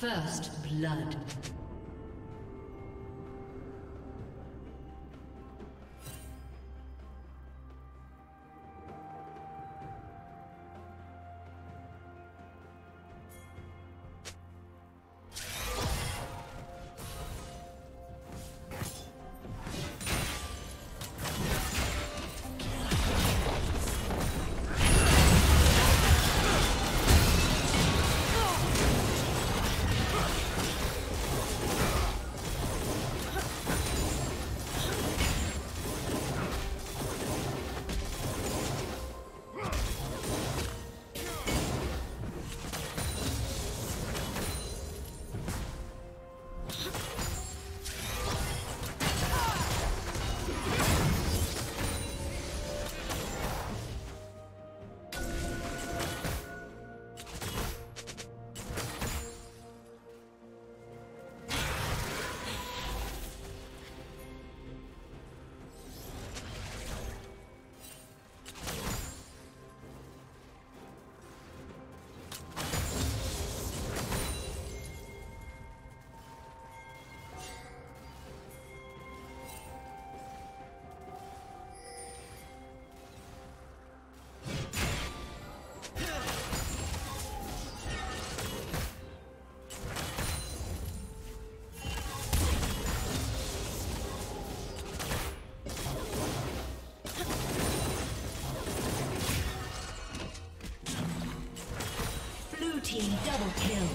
First blood. Double kill.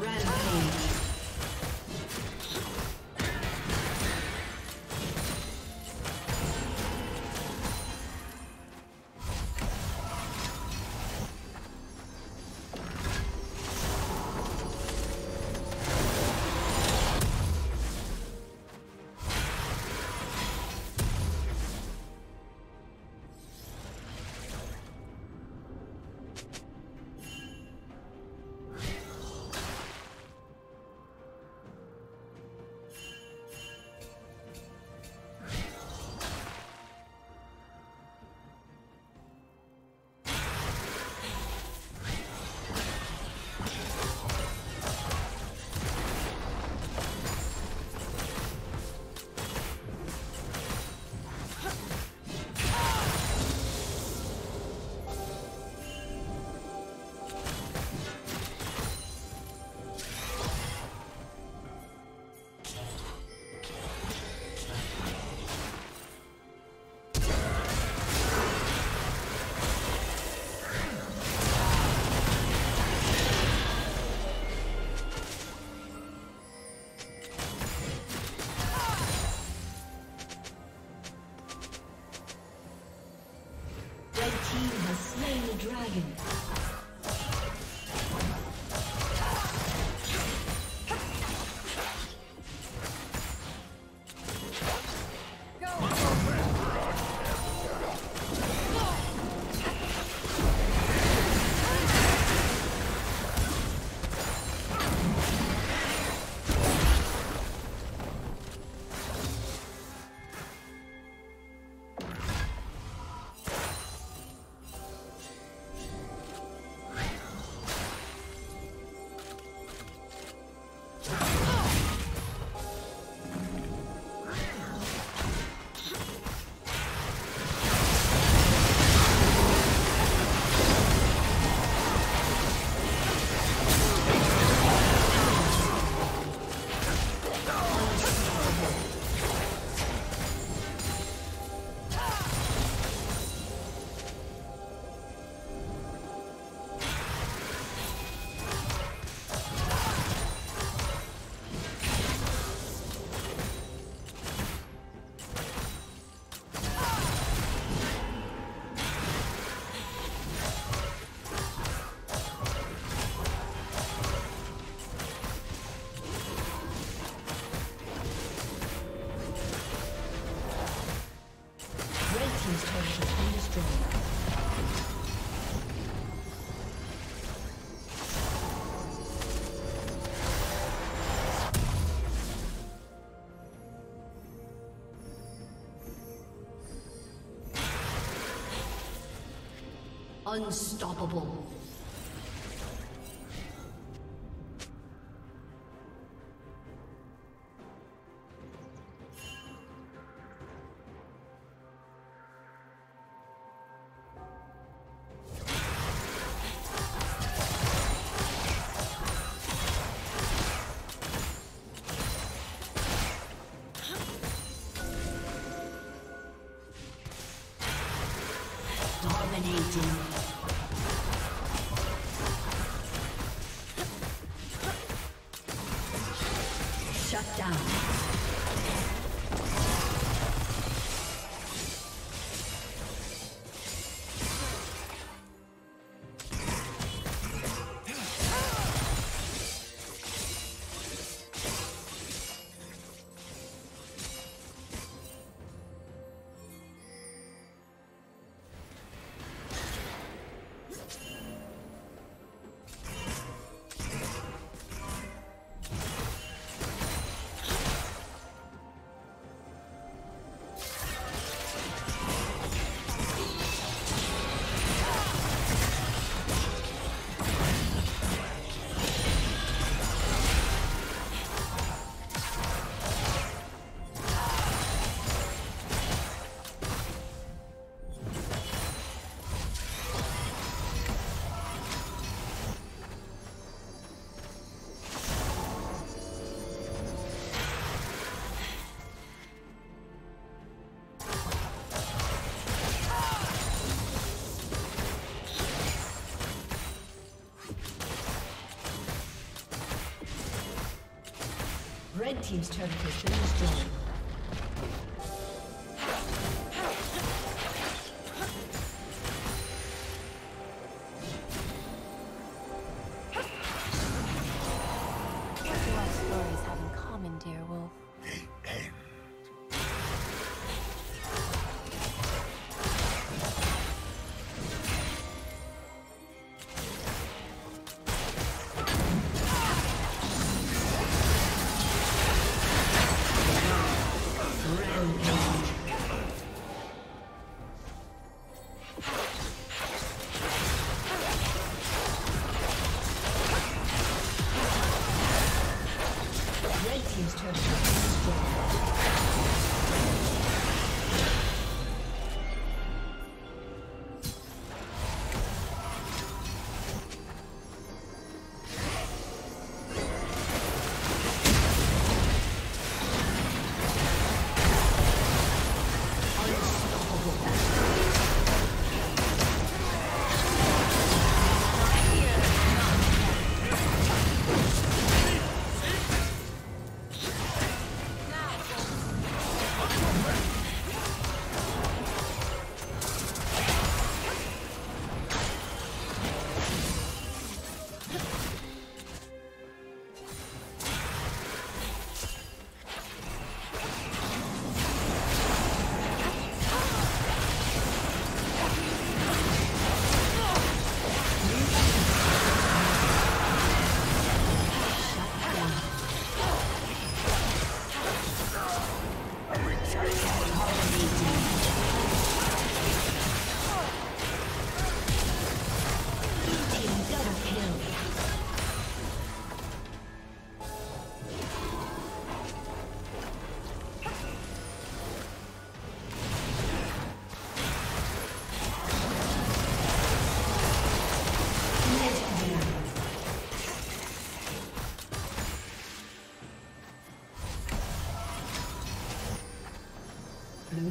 Rampage. Unstoppable. Dominating. Shut down. team's turret has been destroyed. Blue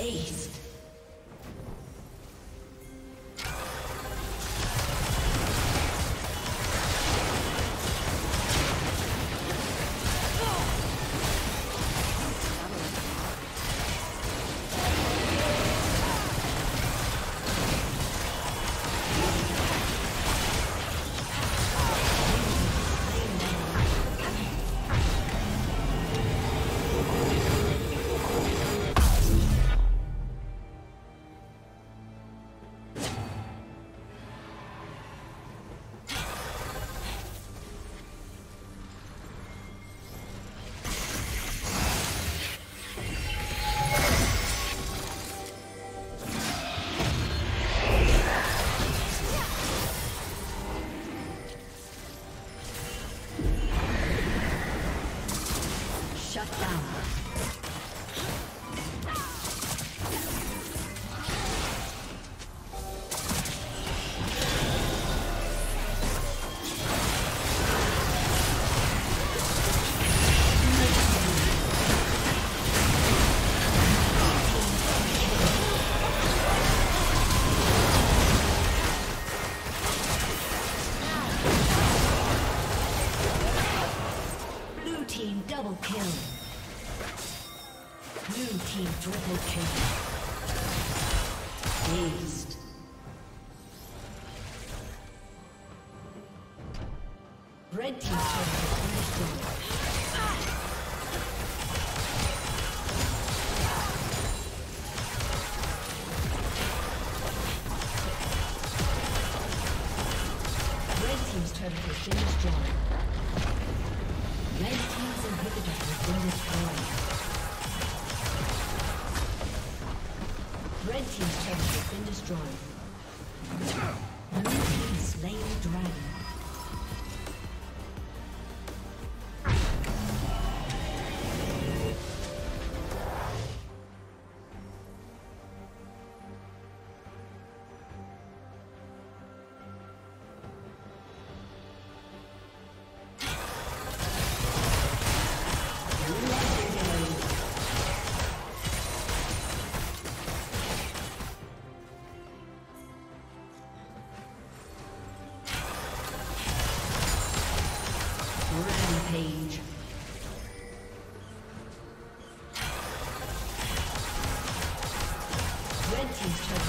Ace. Red team's turret has been destroyed. Red team's turret has been destroyed. Red team's inhibitor has been destroyed. Red team's turret has been destroyed. Blue team slain the dragon. Rampage. Red team's turret